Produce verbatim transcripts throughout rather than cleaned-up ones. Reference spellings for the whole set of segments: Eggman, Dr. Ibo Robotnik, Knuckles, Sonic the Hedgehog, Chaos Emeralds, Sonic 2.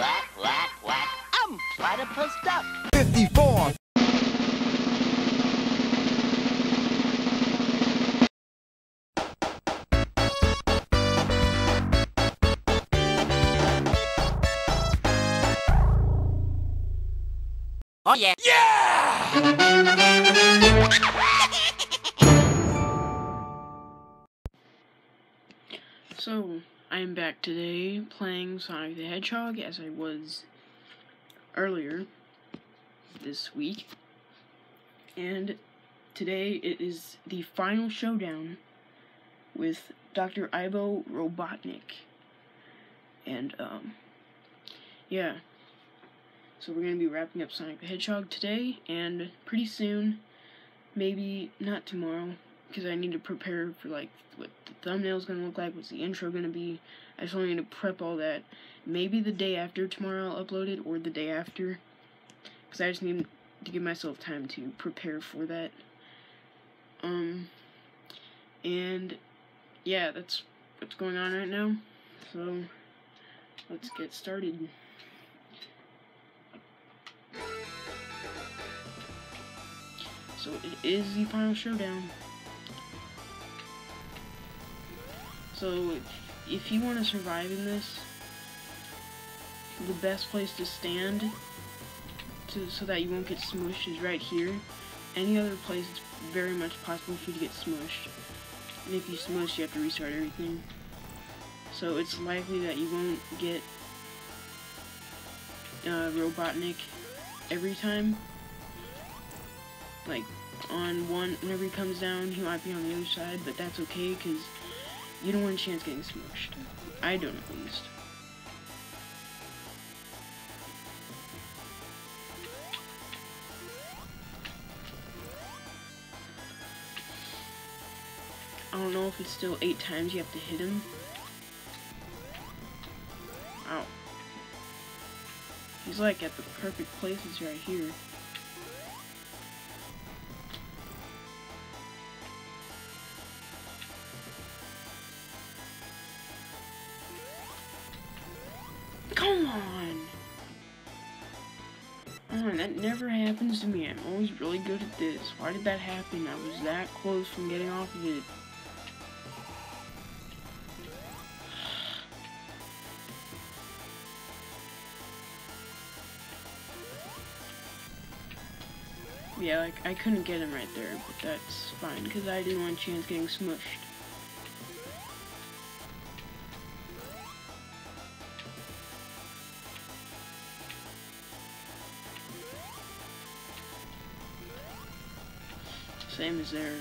quack, quack, quack. I'm Platypus Duck. fifty-four. Oh yeah. Yeah! So, I am back today playing Sonic the Hedgehog as I was earlier this week. And today it is the final showdown with Doctor Ibo Robotnik. And, um, yeah. So we're going to be wrapping up Sonic the Hedgehog today, and pretty soon, maybe not tomorrow, because I need to prepare for, like, what the thumbnail's going to look like, what's the intro going to be. I just only need to prep all that. Maybe the day after tomorrow I'll upload it, or the day after, because I just need to give myself time to prepare for that. Um, and, yeah, that's what's going on right now. So, let's get started. So it is the final showdown. So if, if you want to survive in this, the best place to stand to, so that you won't get smooshed is right here. Any other place, it's very much possible for you to get smooshed. And if you smush, you have to restart everything. So it's likely that you won't get uh, Robotnik every time. Like, on one, whenever he comes down, he might be on the other side, but that's okay, because you don't want a chance getting smushed. I don't, at least. I don't know if it's still eight times you have to hit him. Ow. He's, like, at the perfect places right here. That never happens to me. I'm always really good at this. Why did that happen? I was that close from getting off of it. Yeah, like, I couldn't get him right there, but that's fine, because I didn't want a chance getting smushed. Same as there.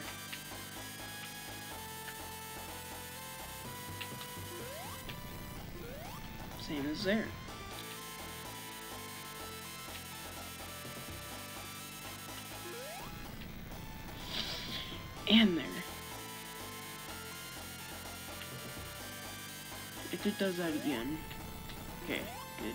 Same as there. And there. If it does that again. Okay, good.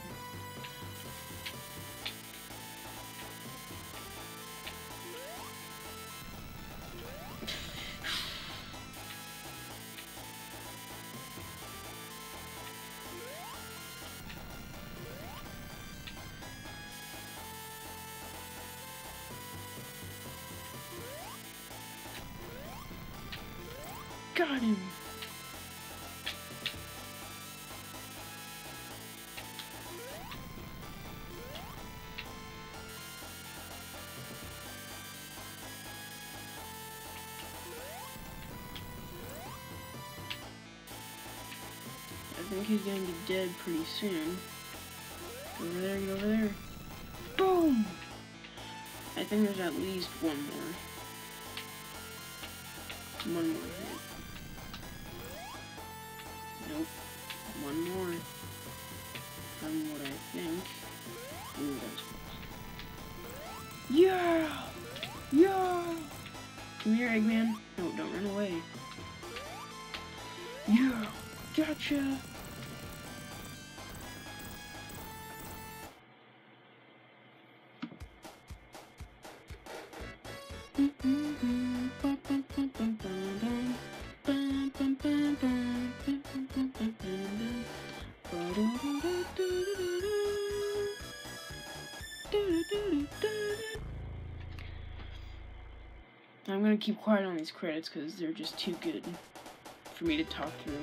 Got him. I think he's gonna be dead pretty soon. Go over there, go over there. Boom! I think there's at least one more. One more hit. Nope. One more. From what I think. Ooh, that's close. Yeah! Yeah! Come here, Eggman. No, don't run away. Yeah! Gotcha! I'm gonna keep quiet on these credits because they're just too good for me to talk through.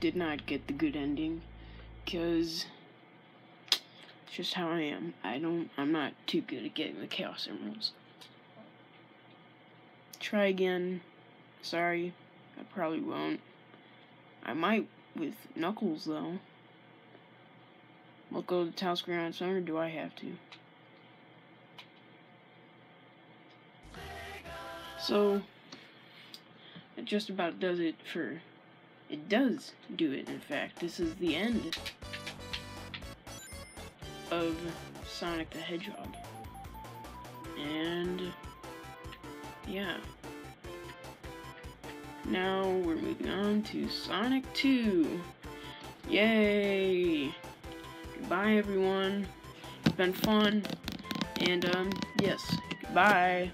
Did not get the good ending because it's just how I am. I don't I'm not too good at getting the Chaos Emeralds. Try again. Sorry, I probably won't. I might with Knuckles though. We'll go to the town square on its own, or do I have to? So that just about does it for It does do it, in fact. This is the end of Sonic the Hedgehog. And yeah. Now we're moving on to Sonic two. Yay! Goodbye, everyone. It's been fun. And, um, yes. Goodbye.